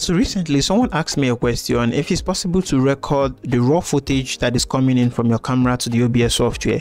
So recently someone asked me a question if it's possible to record the raw footage that is coming in from your camera to the OBS software.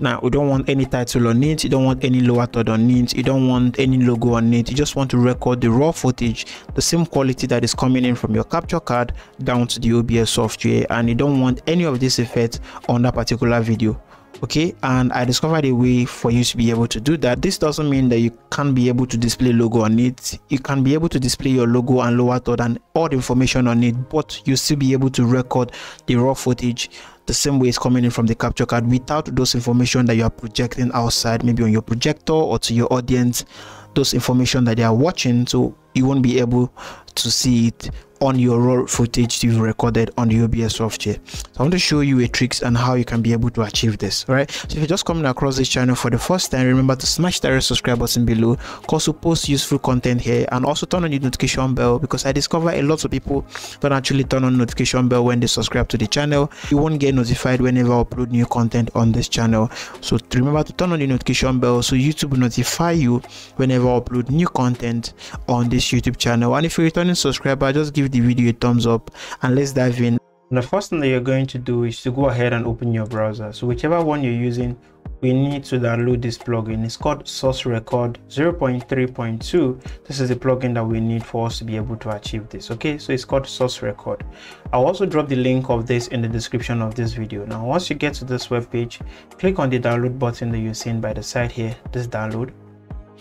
Now we don't want any title on it, you don't want any lower third on it, you don't want any logo on it, you just want to record the raw footage, the same quality that is coming in from your capture card down to the OBS software, and you don't want any of this effect on that particular video. Okay, and I discovered a way for you to be able to do that. This doesn't mean that you can't be able to display logo on it. You can be able to display your logo and lower third and all the information on it, but you'll still be able to record the raw footage the same way it's coming in from the capture card without those information that you are projecting outside, maybe on your projector or to your audience, those information that they are watching, so you won't be able to see it on your raw footage you've recorded on the OBS software. So I want to show you a tricks and how you can be able to achieve this. All right, so if you're just coming across this channel for the first time, remember to smash that red subscribe button below, because we post useful content here, and also turn on your notification bell, because I discover a lot of people don't actually turn on notification bell when they subscribe to the channel. You won't get notified whenever I upload new content on this channel, so remember to turn on the notification bell so YouTube will notify you whenever I upload new content on this YouTube channel. And if you're a returning subscriber, just give the video a thumbs up and let's dive in. And the first thing that you're going to do is to go ahead and open your browser. So whichever one you're using, we need to download this plugin. It's called Source Record 0.3.2. This is the plugin that we need for us to be able to achieve this. Okay, so it's called Source Record. I'll also drop the link of this in the description of this video. Now once you get to this web page, click on the download button that you're seeing by the side here, this download.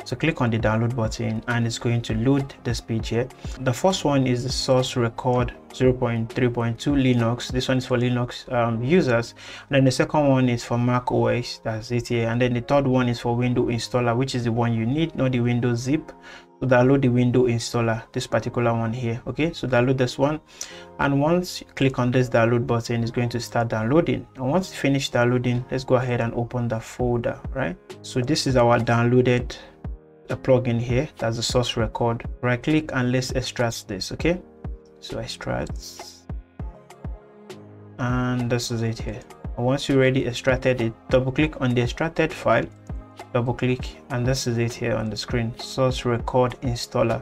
So click on the download button and it's going to load this page here. The first one is the Source Record 0.3.2 Linux. This one is for Linux users, and then the second one is for Mac OS, that's it here, and then the third one is for Windows installer, which is the one you need, not the Windows zip. So download the Windows installer, this particular one here. Okay, so download this one, and once you click on this download button, it's going to start downloading. And once you finish downloading, let's go ahead and open the folder. Right, so this is our downloaded a plugin here, that's the Source Record. Right click and let's extract this. Okay, so extract, and this is it here. And once you already extracted it, double click on the extracted file, double click, and this is it here on the screen, Source Record installer.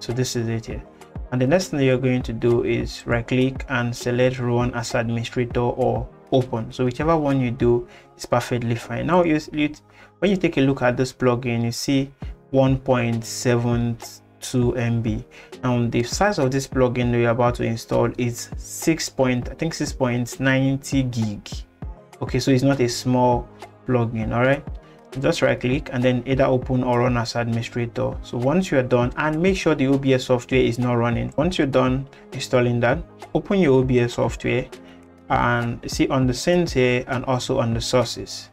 So this is it here, and the next thing you're going to do is right click and select run as administrator or open. So whichever one you do is perfectly fine. Now when you take a look at this plugin, you see 1.72 MB, and the size of this plugin we're about to install is 6.90 gig. Okay, so it's not a small plugin. All right, just right click and then either open or run as administrator. So once you're done, and make sure the OBS software is not running. Once you're done installing that, open your OBS software and see on the scenes here and also on the sources,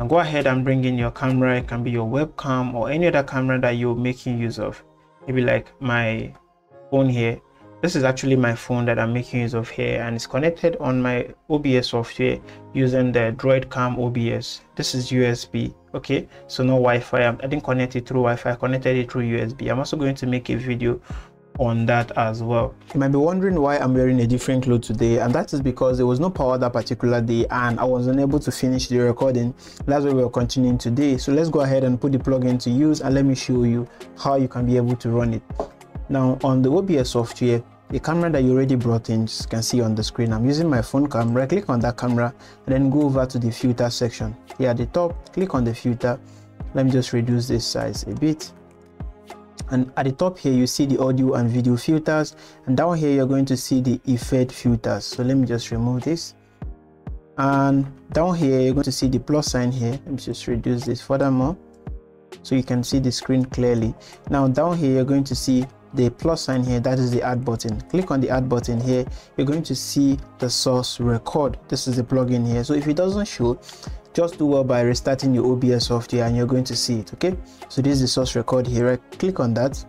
and go ahead and bring in your camera. It can be your webcam or any other camera that you're making use of, maybe like my phone here. This is actually my phone that I'm making use of here, and it's connected on my OBS software using the DroidCam OBS. This is USB. Okay, so no Wi-Fi. I didn't connect it through Wi-Fi, I connected it through USB. I'm also going to make a video on that as well. You might be wondering why I'm wearing a different clothes today, and that is because there was no power that particular day and I was unable to finish the recording. That's why we're continuing today. So let's go ahead and put the plugin to use and let me show you how you can be able to run it. Now on the OBS software, the camera that you already brought in, you can see on the screen, I'm using my phone camera. Click on that camera and then go over to the filter section here at the top. Click on the filter. Let me just reduce this size a bit. And at the top here, you see the audio and video filters, and down here you're going to see the effect filters. So let me just remove this, and down here you're going to see the plus sign here. Let me just reduce this furthermore so you can see the screen clearly. Now down here you're going to see the plus sign here, that is the add button. Click on the add button here. You're going to see the Source Record. This is the plugin here. So if it doesn't show, just do well by restarting your OBS software and you're going to see it. Okay, so this is the Source Record here. Right click on that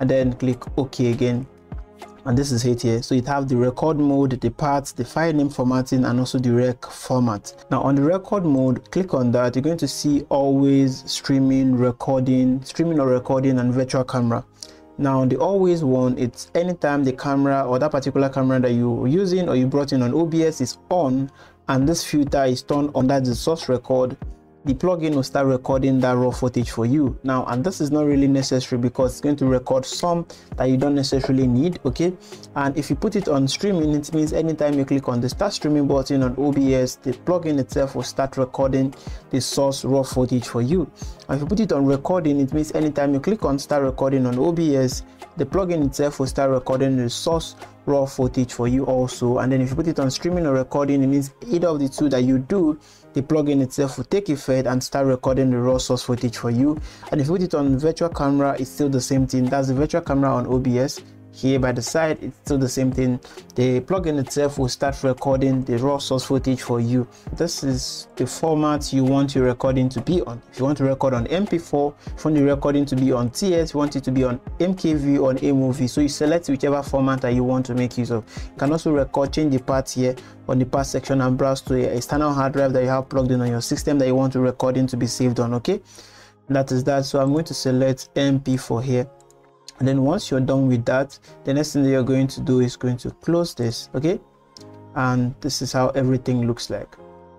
and then click OK again, and this is it here. So it have the record mode, the parts, the file name formatting, and also the rec format. Now on the record mode, click on that. You're going to see always, streaming, recording, streaming or recording, and virtual camera. Now the always one, it's anytime the camera or that particular camera that you're using or you brought in on OBS is on, and this filter is turned on, that the Source Record the plugin will start recording that raw footage for you now, and this is not really necessary because it's going to record some that you don't necessarily need, okay? And if you put it on streaming, it means anytime you click on the start streaming button on OBS, the plugin itself will start recording the source raw footage for you. And if you put it on recording, it means anytime you click on start recording on OBS, the plugin itself will start recording the source raw footage for you also. And then if you put it on streaming or recording, it means either of the two that you do, the plugin itself will take effect and start recording the raw source footage for you. And if you put it on virtual camera, it's still the same thing. That's the virtual camera on OBS. Here by the side, it's still the same thing. The plugin itself will start recording the raw source footage for you. This is the format you want your recording to be on. If you want to record on mp4, if you want your recording to be on ts, you want it to be on mkv or on amovie. So you select whichever format that you want to make use of. You can also record, change the path here on the path section, and browse to a external hard drive that you have plugged in on your system that you want your recording to be saved on, okay? That is that. So I'm going to select mp4 here. And then once you're done with that, the next thing that you're going to do is going to close this, okay? And this is how everything looks like.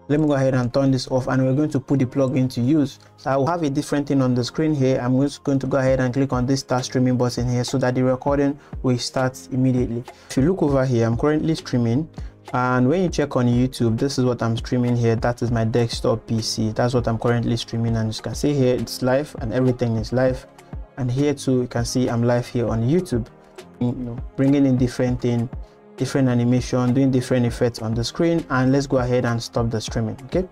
Let me go ahead and turn this off, and we're going to put the plugin to use. So I will have a different thing on the screen here. I'm just going to go ahead and click on this start streaming button here so that the recording will start immediately. If you look over here, I'm currently streaming. And when you check on YouTube, this is what I'm streaming here. That is my desktop PC. That's what I'm currently streaming. And you can see here, it's live and everything is live. And here too, you can see I'm live here on YouTube, bringing in different thing, different animation, doing different effects on the screen. And let's go ahead and stop the streaming, okay?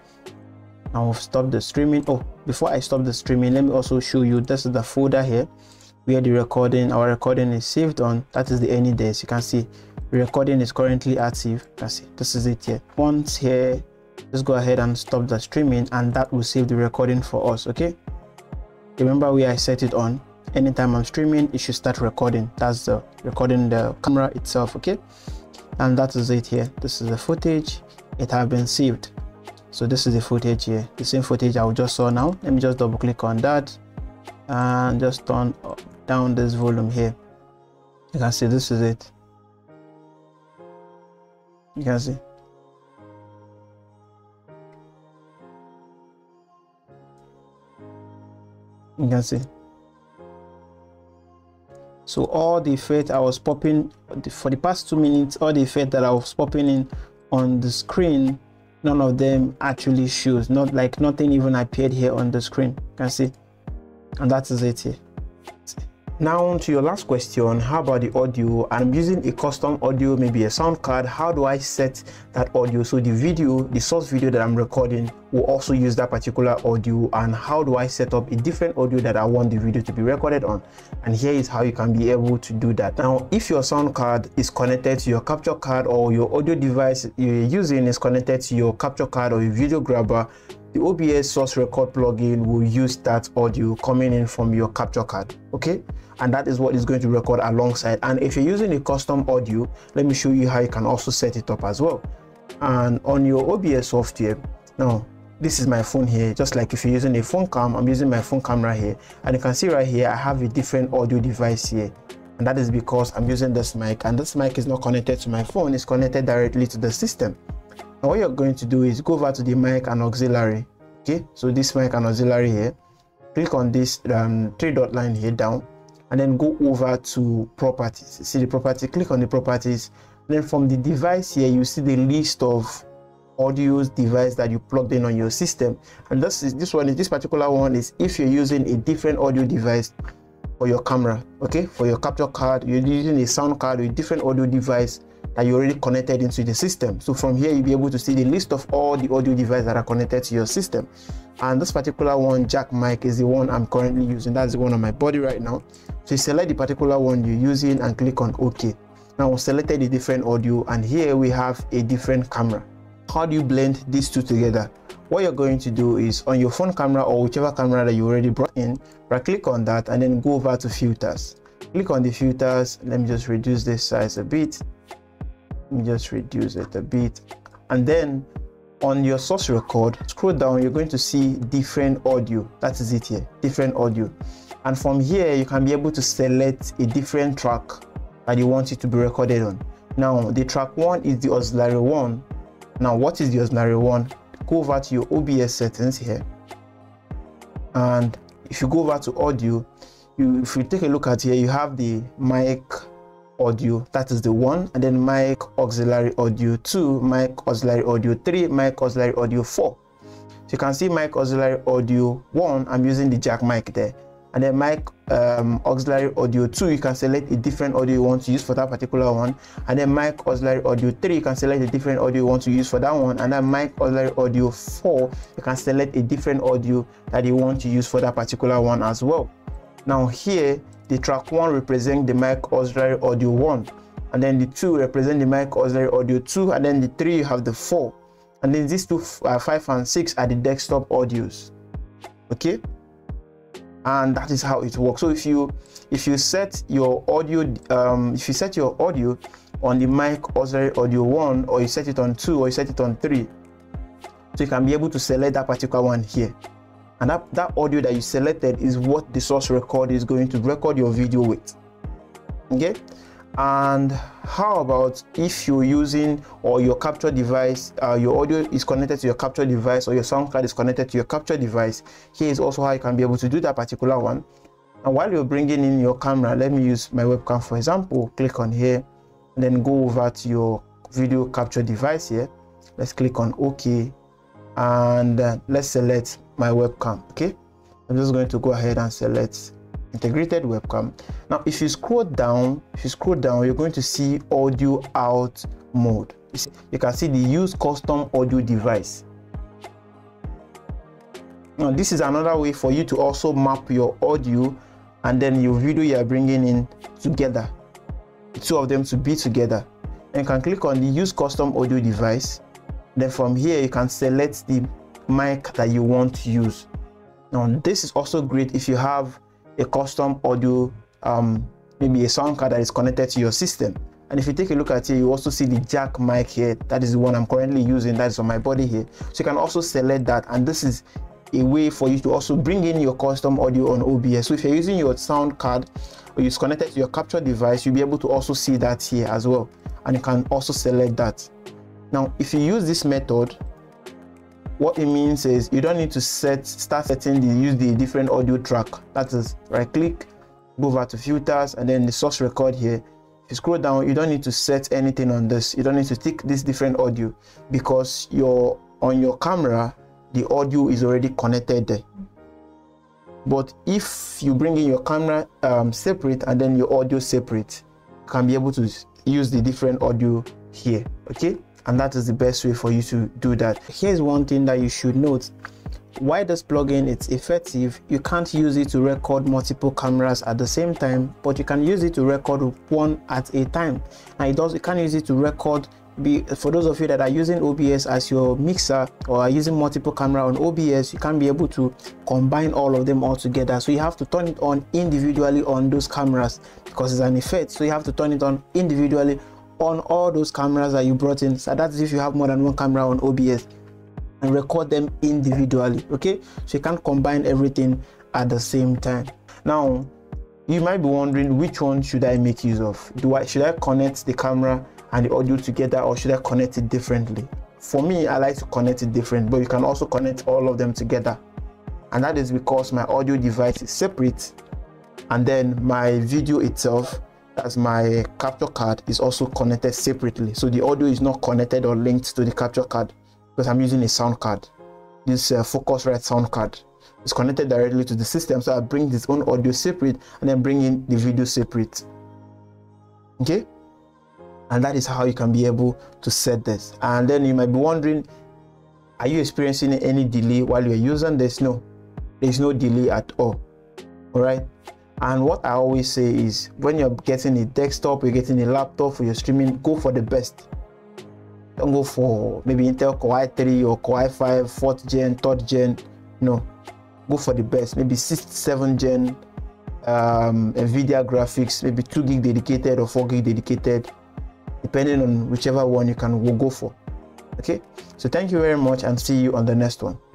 And we'll stop the streaming. Oh, before I stop the streaming, let me also show you, this is the folder here where the recording, our recording is saved on. That is the any days. You can see the recording is currently active. You can see this is it here. Once here, let's go ahead and stop the streaming, and that will save the recording for us, okay? Remember where I set it on. Anytime I'm streaming, it should start recording. That's the recording the camera itself, okay? And that is it here. This is the footage. It has been saved. So this is the footage here, the same footage I just saw now. Let me just double click on that and just turn down this volume here. You can see this is it. You can see. You can see. So all the effect I was popping for the past 2 minutes, all the effect that I was popping in on the screen, none of them actually shows. Not like nothing even appeared here on the screen. You can see, and that is it here. Now on to your last question, how about the audio? I'm using a custom audio, maybe a sound card. How do I set that audio so the video, the source video that I'm recording will also use that particular audio? And how do I set up a different audio that I want the video to be recorded on? And here is how you can be able to do that. Now, if your sound card is connected to your capture card, or your audio device you're using is connected to your capture card or your video grabber, the OBS source record plugin will use that audio coming in from your capture card, okay? And that is what is going to record alongside. And if you're using a custom audio, let me show you how you can also set it up as well. And on your OBS software, now this is my phone here. Just like if you're using a phone cam, I'm using my phone camera here, and you can see right here I have a different audio device here. And that is because I'm using this mic, and this mic is not connected to my phone. It's connected directly to the system. Now what you're going to do is go over to the mic and auxiliary, okay? So this mic and auxiliary here, click on this three dot line here down, and then go over to properties. See the property, click on the properties. Then from the device here, you see the list of audio device that you plugged in on your system. And this particular one is if you're using a different audio device for your camera, okay? For your capture card, you're using a sound card with different audio device that you already connected into the system. So from here, you'll be able to see the list of all the audio devices that are connected to your system. And this particular one, jack mic, is the one I'm currently using. That's the one on my body right now. So you select the particular one you're using and click on OK. Now I've selected the different audio, and here we have a different camera. How do you blend these two together? What you're going to do is on your phone camera or whichever camera that you already brought in, right click on that and then go over to filters. Click on the filters. Let me just reduce this size a bit. Let me just reduce it a bit. And then on your source record, scroll down, you're going to see different audio. That is it here, different audio. And from here, you can be able to select a different track that you want it to be recorded on. Now, the track one is the auxiliary one. Now, what is the auxiliary one? Go over to your OBS settings here. And if you go over to audio, if you take a look at here, you have the mic audio, that is the one, and then mic auxiliary audio 2, mic auxiliary audio 3, mic auxiliary audio 4. So you can see mic auxiliary audio 1, I'm using the jack mic there, and then mic auxiliary audio 2, you can select a different audio you want to use for that particular one, and then mic auxiliary audio 3, you can select a different audio you want to use for that one, and then mic auxiliary audio 4, you can select a different audio that you want to use for that particular one as well. Now here, the track 1 represents the mic auxiliary audio 1, and then the 2 represent the mic auxiliary audio 2, and then the 3 you have the 4, and then these two 5 and 6 are the desktop audios. Okay, and that is how it works. So if you set your audio on the mic auxiliary audio 1, or you set it on 2, or you set it on 3, so you can be able to select that particular one here, and that audio that you selected is what the source record is going to record your video with. Okay, and how about if you're using, or your capture device, your audio is connected to your capture device, or your sound card is connected to your capture device? Here is also how you can be able to do that particular one. And while you're bringing in your camera, let me use my webcam for example. Click on here and then go over to your video capture device here. Let's click on OK, and let's select my webcam. Okay, I'm just going to go ahead and select integrated webcam. Now if you scroll down, you're going to see audio out mode. You can see the use custom audio device. Now this is another way for you to also map your audio and then your video you are bringing in together, the two of them to be together. And you can click on the use custom audio device. Then from here you can select the mic that you want to use. Now this is also great if you have a custom audio, maybe a sound card that is connected to your system. And if you take a look at here, you also see the jack mic here. That is the one I'm currently using, that's on my body here. So you can also select that, and this is a way for you to also bring in your custom audio on OBS. So if you're using your sound card or it's connected to your capture device, you'll be able to also see that here as well, and you can also select that. Now if you use this method, what it means is you don't need to use the different audio track. That is, right click, go over to filters, and then the source record here. If you scroll down, you don't need to set anything on this. You don't need to tick this different audio, because on your camera the audio is already connected there. But if you bring in your camera separate and then your audio separate, you can be able to use the different audio here. Okay, and that is the best way for you to do that. Here's one thing that you should note. While this plugin is effective, you can't use it to record multiple cameras at the same time, but you can use it to record one at a time. And you can use it to record, for those of you that are using OBS as your mixer or are using multiple camera on OBS, you can be able to combine all of them all together. So you have to turn it on individually on those cameras, because it's an effect. So you have to turn it on individually on all those cameras that you brought in. So that's if you have more than one camera on OBS, and record them individually. Okay, so you can't combine everything at the same time. Now you might be wondering, which one should I make use of? Should I connect the camera and the audio together, or should I connect it differently? For me, I like to connect it different, but you can also connect all of them together, and that is because my audio device is separate, and then my video itself, as my capture card, is also connected separately. So the audio is not connected or linked to the capture card, because I'm using a sound card. This Focusrite sound card is connected directly to the system, so I bring this own audio separate and then bring in the video separate. Okay, and that is how you can be able to set this. And then you might be wondering, are you experiencing any delay while you're using this? No, there's no delay at all. All right. And what I always say is, when you're getting a desktop, you're getting a laptop for your streaming, go for the best. Don't go for maybe Intel Core i3 or Core i5, 4th gen, 3rd gen. No, go for the best. Maybe 6th, 7th gen, NVIDIA graphics, maybe 2 gig dedicated or 4 gig dedicated, depending on whichever one you can go for. Okay, so thank you very much, and see you on the next one.